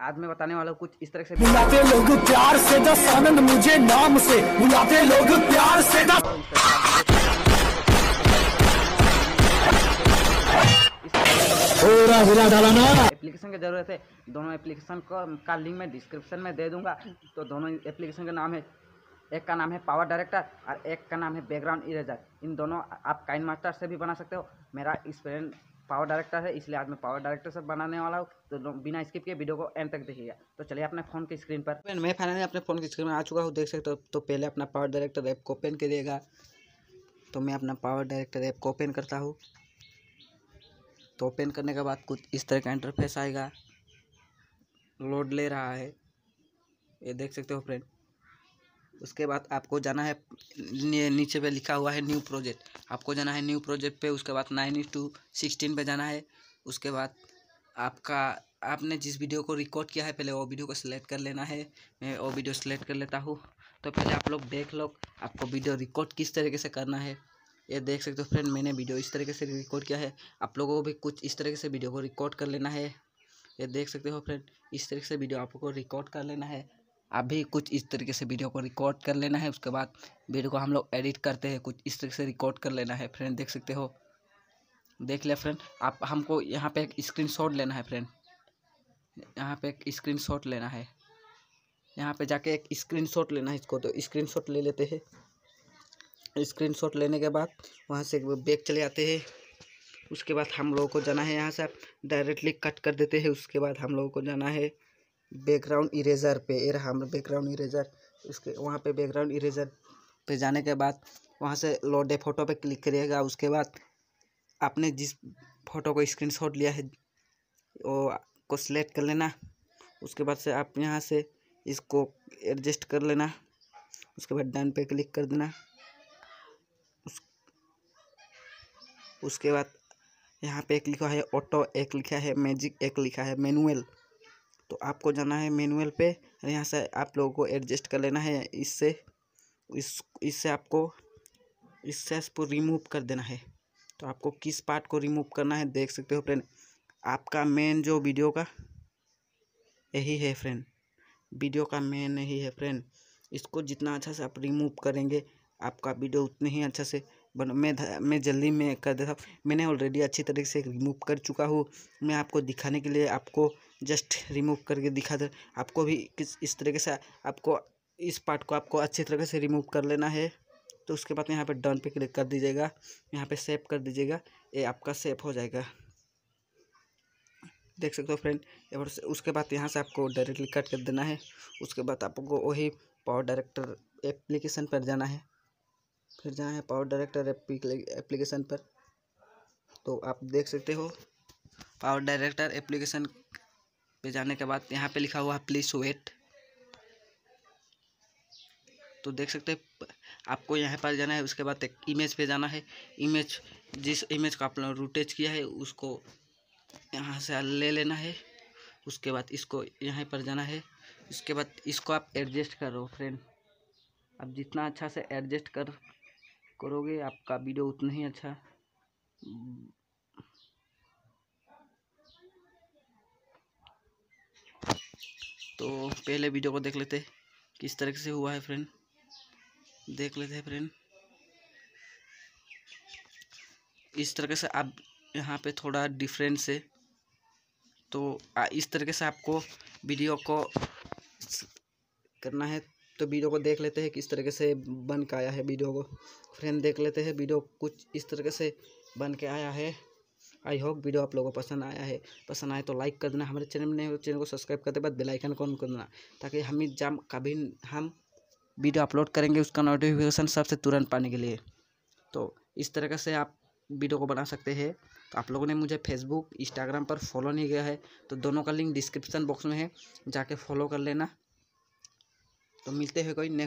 आज मैं बताने वाला हूँ कुछ इस तरह से बुलाते लोग प्यार से दस आनंद मुझे नाम से बुलाते लोग प्यार से दस एप्लीकेशन की जरूरत है। दोनों एप्लीकेशन का लिंक मैं डिस्क्रिप्शन में दे दूंगा। तो दोनों एप्लीकेशन का नाम है, एक का नाम है पावर डायरेक्टर और एक का नाम है बैकग्राउंड इरेजर। इन दोनों आप काइनमास्टर से भी बना सकते हो। मेरा एक्सपीरियंस पावर डायरेक्टर है, इसलिए आज मैं पावर डायरेक्टर से बनाने वाला हूँ। तो बिना स्किप के वीडियो को एंड तक देखिएगा। तो चलिए अपने फ़ोन की स्क्रीन पर, मैं फाइनली अपने फ़ोन की स्क्रीन में आ चुका हूँ, देख सकते हो। तो पहले अपना पावर डायरेक्टर ऐप को ओपन करिएगा। तो मैं अपना पावर डायरेक्टर ऐप को ओपन करता हूँ। तो ओपन करने के बाद कुछ इस तरह का इंटरफेस आएगा। लोड ले रहा है, ये देख सकते हो फ्रेंड। उसके बाद आपको जाना है, नीचे पे लिखा हुआ है न्यू प्रोजेक्ट, आपको जाना है न्यू प्रोजेक्ट पे। उसके बाद 9:16 पे जाना है। उसके बाद आपका आपने जिस वीडियो को रिकॉर्ड किया है पहले वो वीडियो को सिलेक्ट कर लेना है। मैं वो वीडियो सिलेक्ट कर लेता हूँ। तो पहले आप लोग देख लो आपको वीडियो रिकॉर्ड किस तरीके से करना है। ये देख सकते हो फ्रेंड, मैंने वीडियो इस तरीके से रिकॉर्ड किया है। आप लोगों को भी कुछ इस तरीके से वीडियो को रिकॉर्ड कर लेना है। ये देख सकते हो फ्रेंड, इस तरीके से वीडियो आपको रिकॉर्ड कर लेना है। आप भी कुछ इस तरीके से वीडियो को रिकॉर्ड कर लेना है। उसके बाद वीडियो को हम लोग एडिट करते हैं, कुछ इस तरीके से रिकॉर्ड कर लेना है फ्रेंड। देख सकते हो, देख ले फ्रेंड। आप हमको यहाँ पे एक स्क्रीनशॉट लेना है फ्रेंड, यहाँ पे एक स्क्रीनशॉट लेना है, यहाँ पे जाके एक स्क्रीनशॉट लेना है इसको। तो स्क्रीनशॉट ले लेते हैं। स्क्रीनशॉट लेने के बाद वहाँ से बैक चले आते हैं। उसके बाद हम लोगों को जाना है, यहाँ से आप डायरेक्टली कट कर देते हैं। उसके बाद हम लोगों को जाना है बैकग्राउंड इरेजर पे। ये रहा हमारा बैकग्राउंड इरेजर। उसके वहाँ पे बैकग्राउंड इरेजर पे जाने के बाद वहाँ से लोड ए फोटो पे क्लिक करिएगा। उसके बाद आपने जिस फोटो को स्क्रीनशॉट लिया है वो को सिलेक्ट कर लेना। उसके बाद से आप यहाँ से इसको एडजस्ट कर लेना। उसके बाद डन पे क्लिक कर देना। उसके बाद यहाँ पे एक लिखा है ऑटो, एक लिखा है मैजिक, एक लिखा है मैनुअल। तो आपको जाना है मैनुअल पे। यहाँ से आप लोगों को एडजस्ट कर लेना है। इससे आपको इसको रिमूव कर देना है। तो आपको किस पार्ट को रिमूव करना है देख सकते हो फ्रेंड। आपका मेन जो वीडियो का यही है फ्रेंड, वीडियो का मेन यही है फ्रेंड। इसको जितना अच्छा से आप रिमूव करेंगे आपका वीडियो उतने ही अच्छा से बन। मैं जल्दी में कर देता हूँ। मैंने ऑलरेडी अच्छी तरीके से रिमूव कर चुका हूँ। मैं आपको दिखाने के लिए आपको जस्ट रिमूव करके दिखा दे। आपको भी किस इस तरीके से आपको इस पार्ट को आपको अच्छी तरीके से रिमूव कर लेना है। तो उसके बाद यहाँ पे डन पे क्लिक कर दीजिएगा, यहाँ पे सेव कर दीजिएगा। ये आपका सेव हो जाएगा, देख सकते हो फ्रेंड। उसके बाद यहाँ से आपको डायरेक्टली कट कर देना है। उसके बाद आपको वही पावर डायरेक्टर एप्लीकेशन पर जाना है, फिर जाना है पावर डायरेक्टर एप्लीकेशन पर। तो आप देख सकते हो पावर डायरेक्टर एप्लीकेशन पे जाने के बाद यहाँ पे लिखा हुआ है प्लीज वेट। तो देख सकते हैं आपको यहाँ पर जाना है। उसके बाद एक इमेज पे जाना है। इमेज, जिस इमेज का आपने रोटेट किया है उसको यहाँ से ले लेना है। उसके बाद इसको यहाँ पर जाना है। उसके बाद इसको आप एडजस्ट करो फ्रेंड। आप जितना अच्छा से एडजस्ट करोगे आपका वीडियो उतना ही अच्छा। तो पहले वीडियो को देख लेते किस तरीके से हुआ है फ्रेंड, देख लेते हैं फ्रेंड। इस तरीके से आप यहाँ पे थोड़ा डिफरेंट से, तो इस तरीके से आपको वीडियो को करना है। तो वीडियो को देख लेते हैं किस तरीके से बन के आया है वीडियो को फ्रेंड, देख लेते हैं। वीडियो कुछ इस तरीके से बन के आया है। आई होप वीडियो आप लोगों को पसंद आया है। पसंद आए तो लाइक कर देना। हमारे चैनल में नए चैनल को सब्सक्राइब करते बाद बेल आइकन को ऑन कर देना, ताकि हम जब कभी हम वीडियो अपलोड करेंगे उसका नोटिफिकेशन सबसे तुरंत पाने के लिए। तो इस तरीके से आप वीडियो को बना सकते हैं। तो आप लोगों ने मुझे फेसबुक इंस्टाग्राम पर फॉलो नहीं किया है तो दोनों का लिंक डिस्क्रिप्शन बॉक्स में है, जाके फॉलो कर लेना। तो मिलते हैं कोई